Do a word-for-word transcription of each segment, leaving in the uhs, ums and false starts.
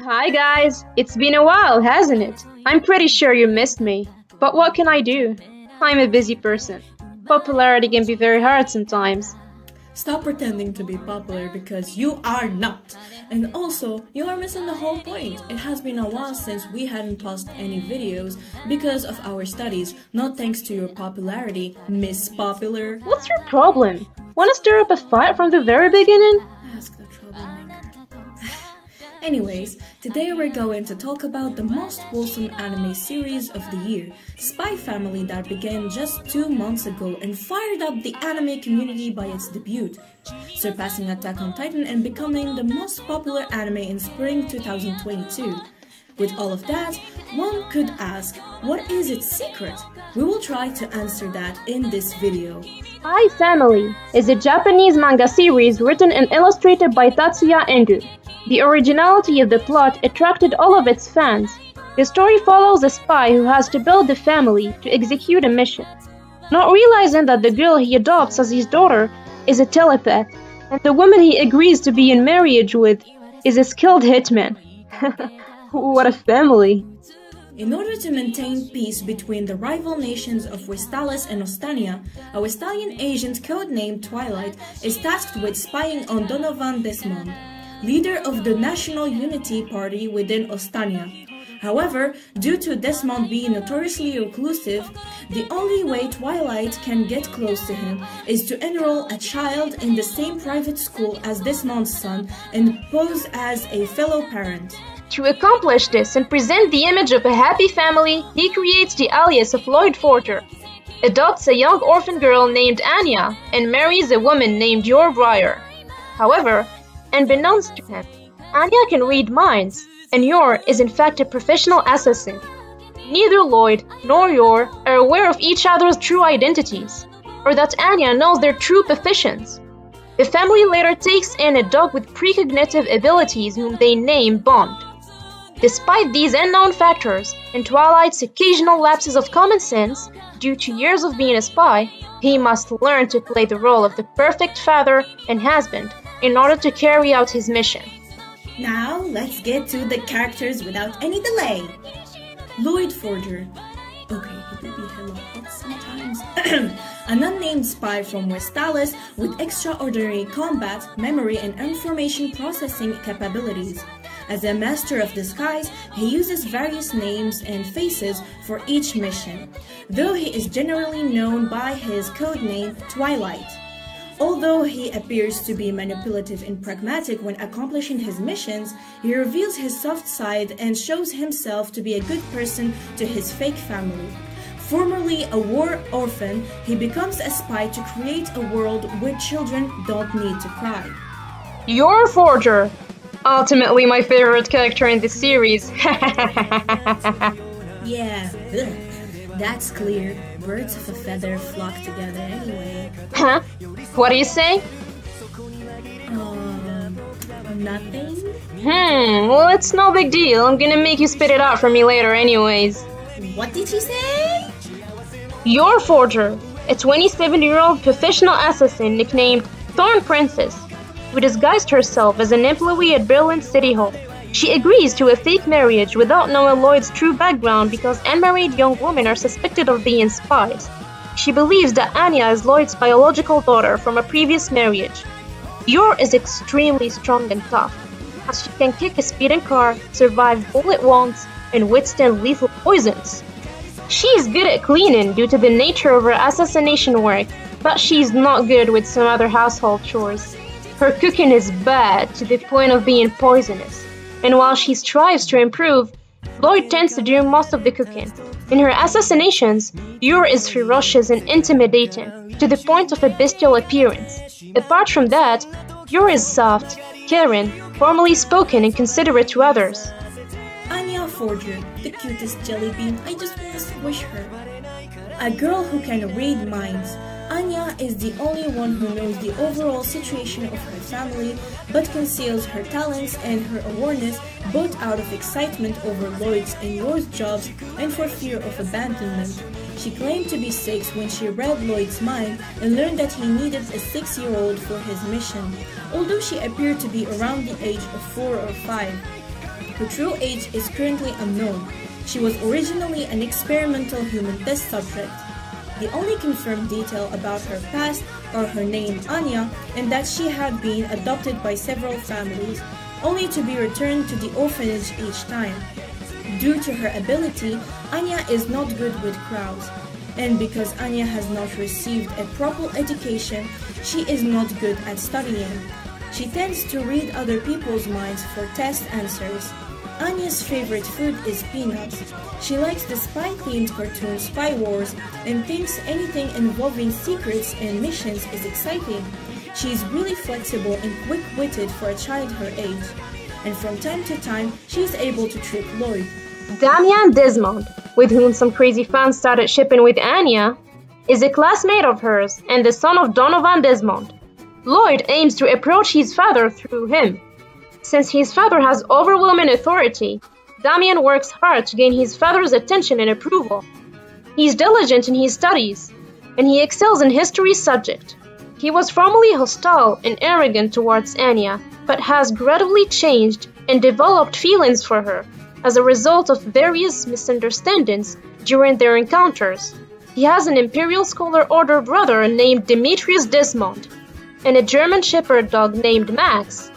Hi guys, it's been a while, hasn't it? I'm pretty sure you missed me, but what can I do? I'm a busy person. Popularity can be very hard sometimes. Stop pretending to be popular because you are not. And also, you are missing the whole point. It has been a while since we hadn't posted any videos because of our studies, not thanks to your popularity, Miss Popular. What's your problem? Want to stir up a fight from the very beginning? Ask the troublemaker. Anyways, today we're going to talk about the most wholesome anime series of the year, Spy Family, that began just two months ago and fired up the anime community by its debut, surpassing Attack on Titan and becoming the most popular anime in spring two thousand twenty-two. With all of that, one could ask, what is its secret? We will try to answer that in this video. Spy Family is a Japanese manga series written and illustrated by Tatsuya Endo. The originality of the plot attracted all of its fans. The story follows a spy who has to build a family to execute a mission. Not realizing that the girl he adopts as his daughter is a telepath, and the woman he agrees to be in marriage with is a skilled hitman. What a family! In order to maintain peace between the rival nations of Westalis and Ostania, a Westalian agent codenamed Twilight is tasked with spying on Donovan Desmond, leader of the National Unity Party within Ostania. However, due to Desmond being notoriously reclusive, the only way Twilight can get close to him is to enroll a child in the same private school as Desmond's son and pose as a fellow parent. To accomplish this and present the image of a happy family, he creates the alias of Loid Forger, adopts a young orphan girl named Anya, and marries a woman named Yor Forger. However, unbeknownst to him, Anya can read minds, and Yor is in fact a professional assassin. Neither Loid nor Yor are aware of each other's true identities, or that Anya knows their true professions. The family later takes in a dog with precognitive abilities whom they name Bond. Despite these unknown factors, and Twilight's occasional lapses of common sense, due to years of being a spy, he must learn to play the role of the perfect father and husband in order to carry out his mission. Now, let's get to the characters without any delay. Loid Forger. Okay, he could be hella hot sometimes. An unnamed spy from Westalis with extraordinary combat, memory, and information processing capabilities. As a master of disguise, he uses various names and faces for each mission, though he is generally known by his codename Twilight. Although he appears to be manipulative and pragmatic when accomplishing his missions, he reveals his soft side and shows himself to be a good person to his fake family. Formerly a war orphan, he becomes a spy to create a world where children don't need to cry. Yor Forger! Ultimately my favorite character in this series. Yeah, ugh, that's clear. Birds of a feather flock together anyway. Huh? What do you say? Um, nothing? Hmm, well it's no big deal. I'm gonna make you spit it out for me later anyways. What did you say? Yor Forger, a twenty-seven-year-old professional assassin nicknamed Thorn Princess, who disguised herself as an employee at Berlin City Hall. She agrees to a fake marriage without knowing Loid's true background because unmarried young women are suspected of being spies. She believes that Anya is Loid's biological daughter from a previous marriage. Yor is extremely strong and tough, as she can kick a speeding car, survive bullet wounds, and withstand lethal poisons. She is good at cleaning due to the nature of her assassination work, but she is not good with some other household chores. Her cooking is bad to the point of being poisonous, and while she strives to improve, Loid tends to do most of the cooking. In her assassinations, Yor is ferocious and intimidating, to the point of a bestial appearance. Apart from that, Yor is soft, caring, formally spoken and considerate to others. Anya Forger, the cutest jellybean, I just want to squish her. A girl who can read minds. Anya is the only one who knows the overall situation of her family, but conceals her talents and her awareness both out of excitement over Loid's and Yor's jobs and for fear of abandonment. She claimed to be six when she read Loid's mind and learned that he needed a six-year-old for his mission, although she appeared to be around the age of four or five. Her true age is currently unknown. She was originally an experimental human test subject. The only confirmed detail about her past are her name Anya and that she had been adopted by several families, only to be returned to the orphanage each time. Due to her ability, Anya is not good with crowds, and because Anya has not received a proper education, she is not good at studying. She tends to read other people's minds for test answers. Anya's favorite food is peanuts. She likes the spy-themed cartoon Spy Wars and thinks anything involving secrets and missions is exciting. She is really flexible and quick-witted for a child her age. And from time to time, she is able to trick Loid. Damian Desmond, with whom some crazy fans started shipping with Anya, is a classmate of hers and the son of Donovan Desmond. Loid aims to approach his father through him. Since his father has overwhelming authority, Damian works hard to gain his father's attention and approval. He is diligent in his studies, and he excels in history subject. He was formerly hostile and arrogant towards Anya, but has gradually changed and developed feelings for her as a result of various misunderstandings during their encounters. He has an Imperial Scholar Order brother named Demetrius Desmond, and a German Shepherd dog named Max.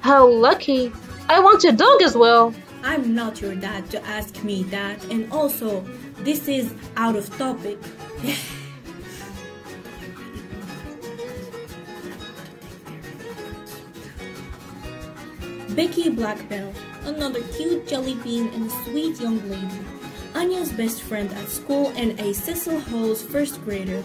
How lucky! I want a dog as well! I'm not your dad to ask me that, and also, this is out of topic. Becky Blackbell, another cute jelly bean and sweet young lady. Anya's best friend at school and a Cecil Hose first grader.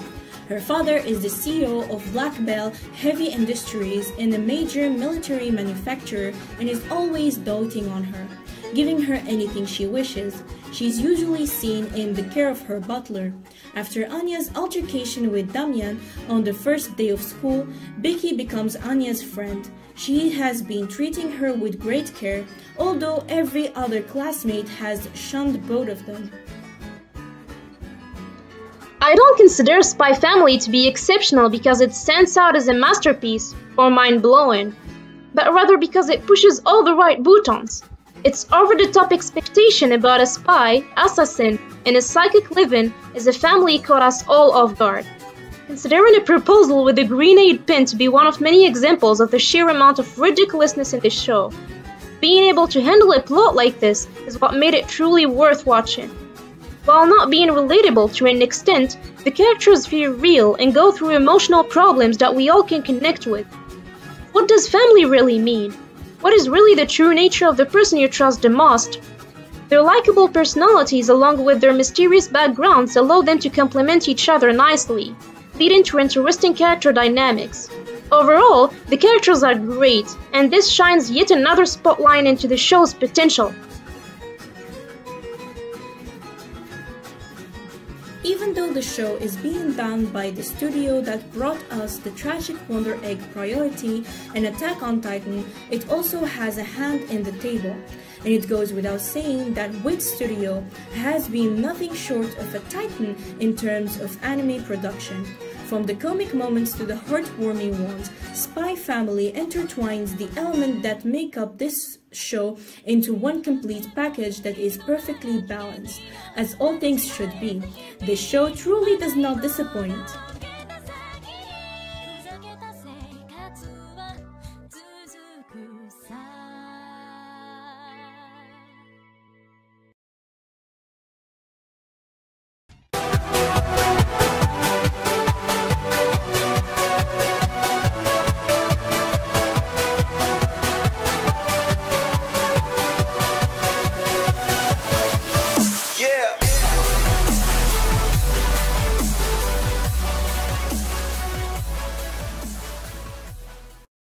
Her father is the C E O of Black Bell Heavy Industries and a major military manufacturer and is always doting on her, giving her anything she wishes. She is usually seen in the care of her butler. After Anya's altercation with Damian on the first day of school, Becky becomes Anya's friend. She has been treating her with great care, although every other classmate has shunned both of them. I don't consider Spy Family to be exceptional because it stands out as a masterpiece or mind-blowing, but rather because it pushes all the right buttons. Its over-the-top expectation about a spy, assassin, and a psychic living as a family caught us all off guard. Considering a proposal with a grenade pin to be one of many examples of the sheer amount of ridiculousness in the show, being able to handle a plot like this is what made it truly worth watching. While not being relatable to an extent, the characters feel real and go through emotional problems that we all can connect with. What does family really mean? What is really the true nature of the person you trust the most? Their likable personalities along with their mysterious backgrounds allow them to complement each other nicely, leading to interesting character dynamics. Overall, the characters are great, and this shines yet another spotlight into the show's potential. Even though the show is being done by the studio that brought us the tragic Wonder Egg Priority and Attack on Titan, it also has a hand in the table. And it goes without saying that W I T Studio has been nothing short of a titan in terms of anime production. From the comic moments to the heartwarming ones, Spy Family intertwines the elements that make up this show into one complete package that is perfectly balanced, as all things should be. This show truly does not disappoint.